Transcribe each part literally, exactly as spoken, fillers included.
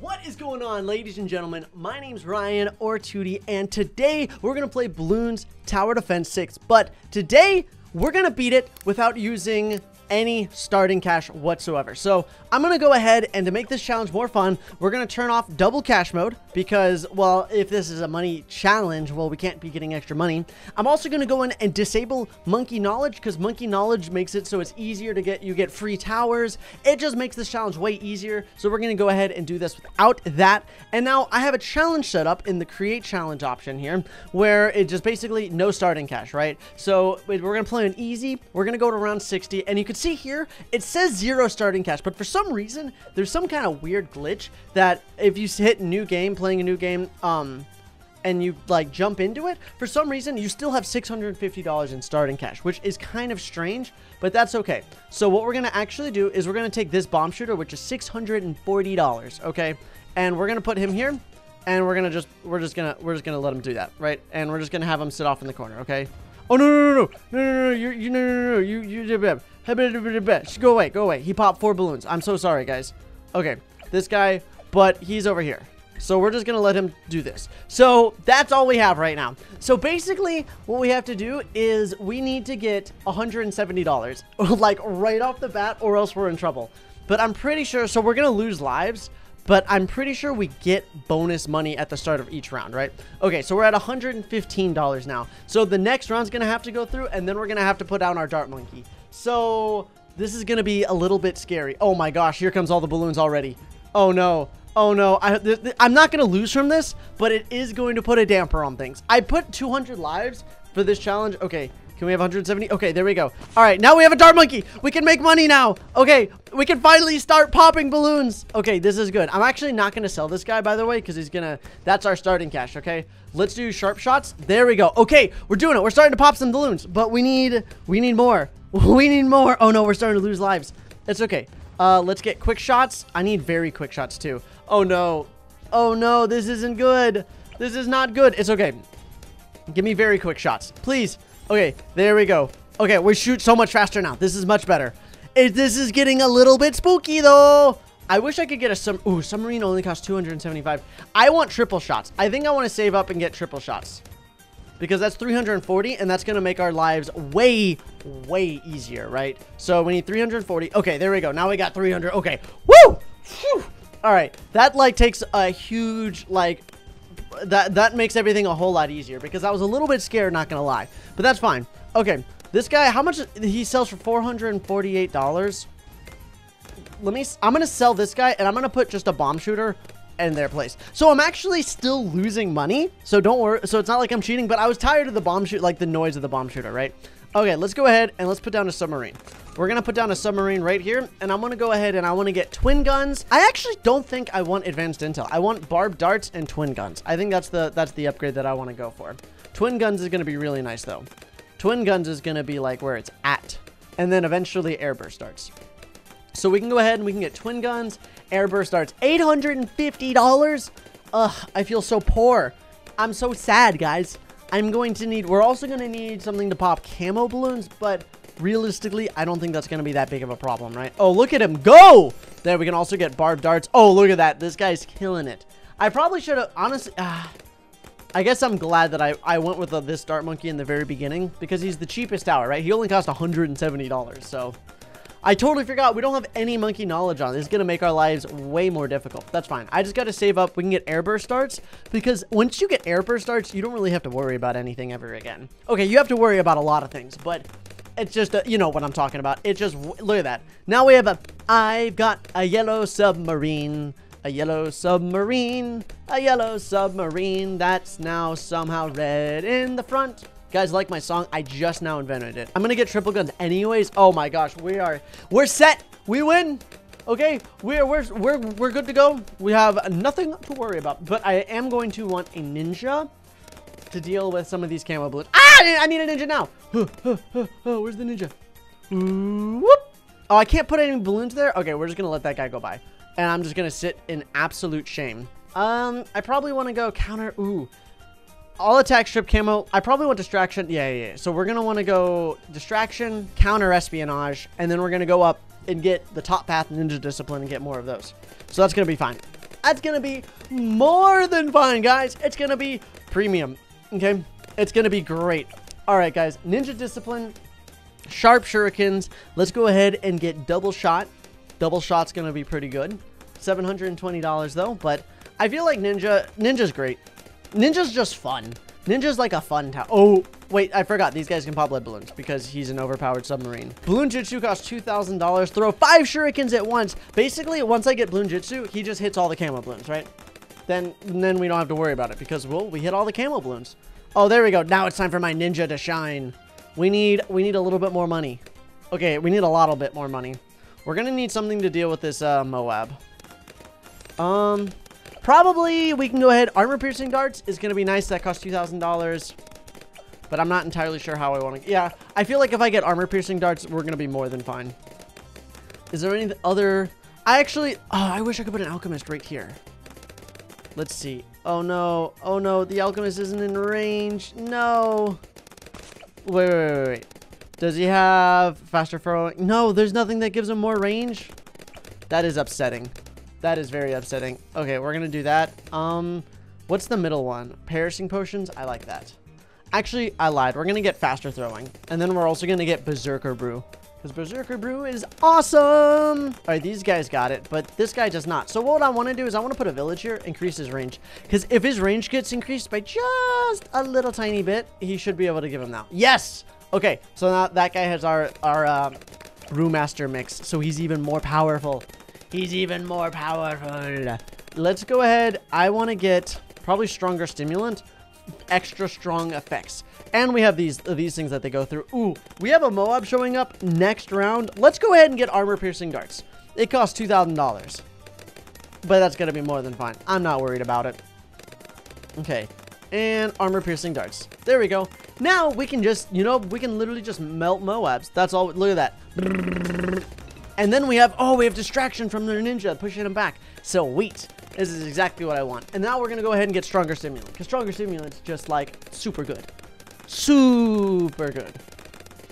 What is going on, ladies and gentlemen? My name's Ryan, or Tewtiy, and today we're gonna play Bloons Tower Defense six, but today we're gonna beat it without using any starting cash whatsoever. So I'm gonna go ahead, and to make this challenge more fun, we're gonna turn off double cash mode because, well, if this is a money challenge, well, we can't be getting extra money. I'm also gonna go in and disable monkey knowledge because monkey knowledge makes it so it's easier to get you get free towers. It just makes this challenge way easier. So we're gonna go ahead and do this without that. And now I have a challenge set up in the create challenge option here, where it just basically no starting cash, right? So we're gonna play an easy. We're gonna go to round sixty, and you can see here it says zero starting cash, but for some reason there's some kind of weird glitch that if you hit new game, playing a new game, um and you like jump into it, for some reason you still have six hundred fifty dollars in starting cash, which is kind of strange, but that's okay. So what we're gonna actually do is we're gonna take this bomb shooter, which is six hundred forty dollars, okay, and we're gonna put him here, and we're gonna just we're just gonna we're just gonna let him do that, right? And we're just gonna have him sit off in the corner, okay? Oh no no no no no no no you you no no no you you did bad. Go away, go away. He popped four balloons. I'm so sorry, guys. Okay, this guy, but he's over here. So we're just gonna let him do this. So that's all we have right now. So basically what we have to do is we need to get one hundred seventy dollars like right off the bat, or else we're in trouble. But I'm pretty sure, so we're gonna lose lives, but I'm pretty sure we get bonus money at the start of each round, right? Okay, so we're at one hundred fifteen dollars now. So the next round's gonna have to go through, and then we're gonna have to put down our dart monkey. So this is gonna be a little bit scary. Oh my gosh, here comes all the balloons already. Oh no, oh no. I, th th I'm not gonna lose from this, but it is going to put a damper on things. I put two hundred lives for this challenge. Okay, can we have one hundred seventy? Okay, there we go. All right, now we have a dart monkey. We can make money now. Okay, we can finally start popping balloons. Okay, this is good. I'm actually not gonna sell this guy, by the way, because he's gonna, that's our starting cash, okay? Let's do sharp shots. There we go. Okay, we're doing it. We're starting to pop some balloons, but we need, we need more. We need more. Oh no, we're starting to lose lives. That's okay. Uh, let's get quick shots. I need very quick shots too. Oh no. Oh no, this isn't good. This is not good. It's okay. Give me very quick shots, please. Okay, there we go. Okay, we shoot so much faster now. This is much better. It, this is getting a little bit spooky though. I wish I could get a sum. Ooh, submarine only costs two hundred seventy-five. I want triple shots. I think I want to save up and get triple shots because that's three hundred forty, and that's gonna make our lives way, way easier, right? So we need three hundred forty. Okay, there we go. Now we got three hundred. Okay, woo! Whew! All right, that like takes a huge like. That that makes everything a whole lot easier because I was a little bit scared, not gonna lie, but that's fine. Okay, this guy, how much he sells for four hundred forty-eight dollars. Let me, I'm gonna sell this guy, and I'm gonna put just a bomb shooter in their place. So I'm actually still losing money, so don't worry. So it's not like I'm cheating, but I was tired of the bomb shoot, like the noise of the bomb shooter, right? Okay, let's go ahead and let's put down a submarine. We're gonna put down a submarine right here, and I'm gonna go ahead and I want to get twin guns. I actually don't think I want advanced intel. I want barbed darts and twin guns. I think that's the that's the upgrade that I want to go for. Twin guns is gonna be really nice though. Twin guns is gonna be like where it's at, and then eventually airburst darts. So we can go ahead and we can get twin guns, airburst darts. eight hundred fifty dollars. Ugh, I feel so poor. I'm so sad, guys. I'm going to need, we're also going to need something to pop camo balloons, but realistically, I don't think that's going to be that big of a problem, right? Oh, look at him go! There, we can also get barbed darts. Oh, look at that. This guy's killing it. I probably should have, honestly, uh, I guess I'm glad that I, I went with uh, this dart monkey in the very beginning because he's the cheapest tower, right? He only cost one hundred seventy dollars, so I totally forgot. We don't have any monkey knowledge on. This is going to make our lives way more difficult. That's fine. I just got to save up. We can get airburst darts because once you get airburst darts, you don't really have to worry about anything ever again. Okay, you have to worry about a lot of things, but it's just, a, you know what I'm talking about. It's just, look at that. Now we have a, I've got a yellow submarine, a yellow submarine, a yellow submarine that's now somehow red in the front. Guys, like my song, I just now invented it. I'm gonna get triple guns anyways. Oh my gosh, we are, we're set. We win. Okay, we're, we're, we're, we're good to go. We have nothing to worry about, but I am going to want a ninja to deal with some of these camo balloons. Ah, I need a ninja now. Oh, oh, oh, oh, where's the ninja? Whoop. Oh, I can't put any balloons there. Okay, we're just gonna let that guy go by. And I'm just gonna sit in absolute shame. Um, I probably wanna go counter, ooh. All attack, strip, camo. I probably want distraction. Yeah, yeah, yeah. So we're going to want to go distraction, counter espionage, and then we're going to go up and get the top path ninja discipline and get more of those. So that's going to be fine. That's gonna be more than fine, guys. It's gonna be premium, okay? It's gonna be great. All right, guys, ninja discipline, sharp shurikens. Let's go ahead and get double shot. Double shot's gonna be pretty good. seven hundred twenty dollars though, but I feel like ninja, ninja's great. Ninja's just fun. Ninja's like a fun town. Oh, wait, I forgot. These guys can pop lead balloons because he's an overpowered submarine. Bloon Jutsu costs two thousand dollars. Throw five shurikens at once. Basically, once I get Bloon Jutsu, he just hits all the camo balloons, right? Then then we don't have to worry about it because, well, we hit all the camo balloons. Oh, there we go. Now it's time for my ninja to shine. We need, we need a little bit more money. Okay, we need a little bit more money. We're going to need something to deal with this uh, MOAB. Um... Probably we can go ahead. Armor piercing darts is going to be nice. That costs two thousand dollars, but I'm not entirely sure how I want to. Yeah, I feel like if I get armor piercing darts, we're going to be more than fine. Is there any other? I actually, oh, I wish I could put an alchemist right here. Let's see. Oh no. Oh no. The alchemist isn't in range. No. Wait, wait, wait, wait. Does he have faster throwing? No, there's nothing that gives him more range. That is upsetting. That is very upsetting. Okay, we're gonna do that. Um, what's the middle one? Perishing potions? I like that. Actually, I lied. We're gonna get faster throwing. And then we're also gonna get Berserker Brew. Because Berserker Brew is awesome! Alright, these guys got it, but this guy does not. So what I want to do is I want to put a village here, increase his range. Because if his range gets increased by just a little tiny bit, he should be able to give him now. Yes! Okay, so now that guy has our, our uh, Brewmaster mix, so he's even more powerful. He's even more powerful. Let's go ahead. I want to get probably stronger stimulant, extra strong effects. And we have these these things that they go through. Ooh, we have a MOAB showing up next round. Let's go ahead and get armor piercing darts. It costs two thousand dollars, but that's going to be more than fine. I'm not worried about it. Okay, and armor piercing darts. There we go. Now we can just, you know, we can literally just melt MOABs. That's all. Look at that. And then we have, oh, we have distraction from their ninja, pushing them back. So wait, this is exactly what I want. And now we're gonna go ahead and get stronger stimulant, because stronger stimulant's just like super good, super good.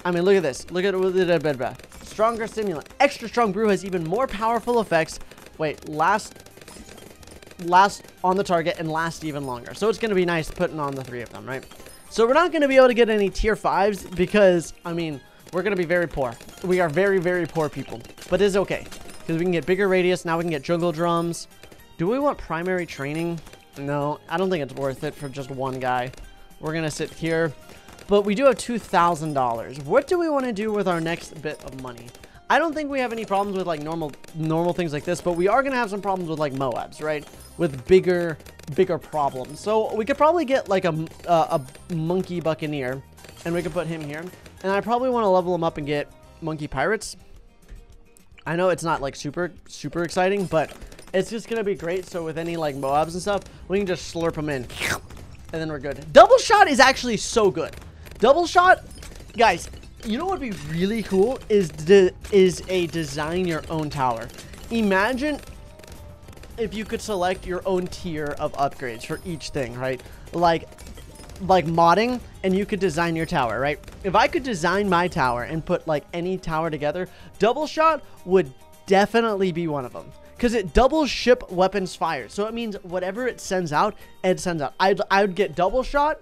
I mean, look at this. Look at it. Stronger stimulant, extra strong brew has even more powerful effects. Wait, last, last on the target and last even longer. So it's gonna be nice putting on the three of them, right? So we're not gonna be able to get any tier fives because, I mean, we're gonna be very poor. We are very, very poor people, but it's okay because we can get bigger radius. Now we can get jungle drums. Do we want primary training? No, I don't think it's worth it for just one guy. We're gonna sit here, but we do have two thousand dollars. What do we want to do with our next bit of money? I don't think we have any problems with like normal, normal things like this, but we are gonna have some problems with like MOABs, right? With bigger, bigger problems. So we could probably get like a, uh, a monkey buccaneer, and we could put him here. And I probably want to level them up and get monkey pirates. I know it's not like super, super exciting, but it's just going to be great. So with any like MOABs and stuff, we can just slurp them in and then we're good. Double shot is actually so good. Double shot, guys, you know what would be really cool is, is a design your own tower. Imagine if you could select your own tier of upgrades for each thing, right? Like, like modding, and you could design your tower, right? If I could design my tower and put like any tower together, double shot would definitely be one of them because it double ship weapons fire. So it means whatever it sends out, it sends out. I'd, I would get double shot,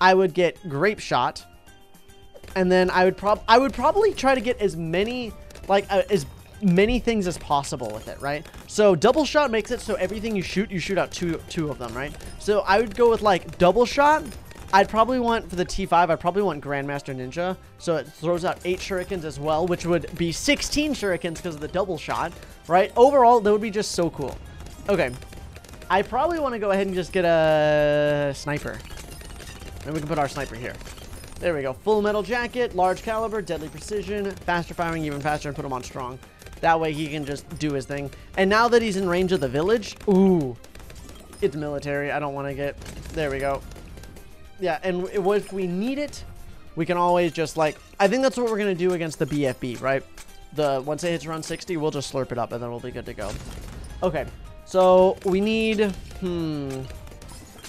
I would get grape shot, and then I would prob I would probably try to get as many like uh, as many things as possible with it, right? So double shot makes it so everything you shoot, you shoot out two two of them, right? So I would go with like double shot. I'd probably want, for the T five, I'd probably want Grandmaster Ninja. So it throws out eight shurikens as well, which would be sixteen shurikens because of the double shot, right? Overall, that would be just so cool. Okay. I probably want to go ahead and just get a sniper. And we can put our sniper here. There we go. Full metal jacket, large caliber, deadly precision, faster firing, even faster, and put him on strong. That way he can just do his thing. And now that he's in range of the village, ooh, it's military. I don't want to get, there we go. Yeah, and if we need it, we can always just, like, I think that's what we're going to do against the B F B, right? The once it hits around sixty, we'll just slurp it up, and then we'll be good to go. Okay, so we need, hmm,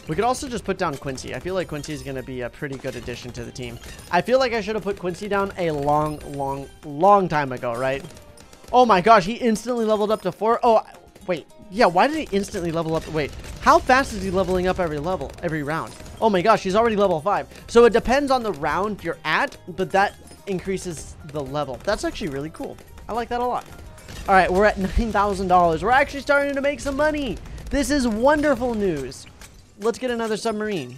we could also just put down Quincy. I feel like Quincy is going to be a pretty good addition to the team. I feel like I should have put Quincy down a long, long, long time ago, right? Oh, my gosh, he instantly leveled up to four. Oh, wait, Yeah, why did he instantly level up? Wait, how fast is he leveling up every level, every round? Oh my gosh, he's already level five. So it depends on the round you're at, but that increases the level. That's actually really cool. I like that a lot. All right, we're at nine thousand dollars. We're actually starting to make some money. This is wonderful news. Let's get another submarine.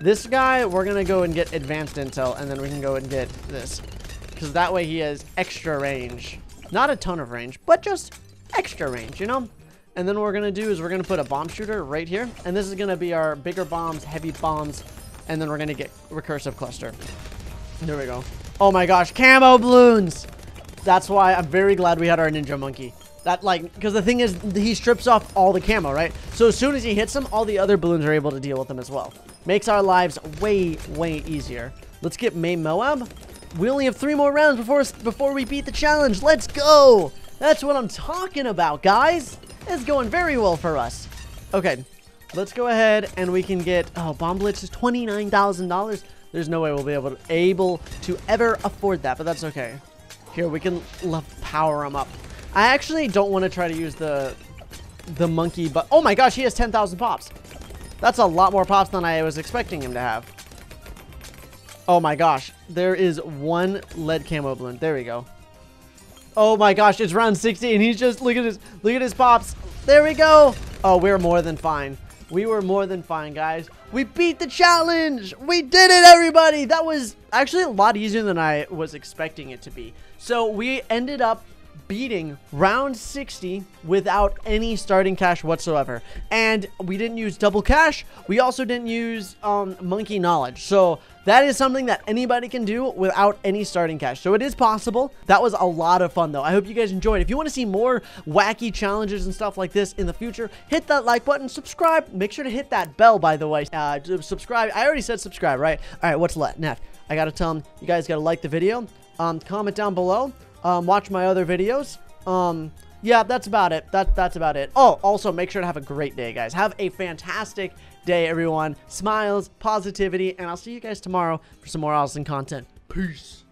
This guy, we're gonna go and get advanced intel, and then we can go and get this. Because that way he has extra range. Not a ton of range, but just extra range, you know? And then what we're gonna do is we're gonna put a bomb shooter right here. And this is gonna be our bigger bombs, heavy bombs. And then we're gonna get recursive cluster. There we go. Oh my gosh, camo balloons! That's why I'm very glad we had our ninja monkey. That like, because the thing is, he strips off all the camo, right? So as soon as he hits them, all the other balloons are able to deal with them as well. Makes our lives way, way easier. Let's get May Moab. We only have three more rounds before before we beat the challenge. Let's go! That's what I'm talking about, guys. It's going very well for us. Okay, let's go ahead and we can get... Oh, Bomb Blitz is twenty-nine thousand dollars. There's no way we'll be able to, able to ever afford that, but that's okay. Here, we can power him up. I actually don't want to try to use the the monkey, but... Oh my gosh, he has ten thousand pops. That's a lot more pops than I was expecting him to have. Oh my gosh, there is one lead camo balloon. There we go. Oh my gosh, it's round sixty and he's just, look at his, look at his pops. There we go. Oh, we're more than fine. We were more than fine, guys. We beat the challenge. We did it, everybody. That was actually a lot easier than I was expecting it to be. So we ended up beating round sixty without any starting cash whatsoever, and we didn't use double cash. We also didn't use um monkey knowledge, so that is something that anybody can do without any starting cash, so it is possible. That was a lot of fun though. I hope you guys enjoyed. If you want to see more wacky challenges and stuff like this in the future, hit that like button, subscribe, make sure to hit that bell, by the way. Uh subscribe, I already said subscribe, right? All right, what's left? I gotta tell them, you guys gotta like the video, um comment down below, Um, watch my other videos. Um, yeah, that's about it. That, that's about it. Oh, also make sure to have a great day, guys. Have a fantastic day, everyone. Smiles, positivity, and I'll see you guys tomorrow for some more awesome content. Peace.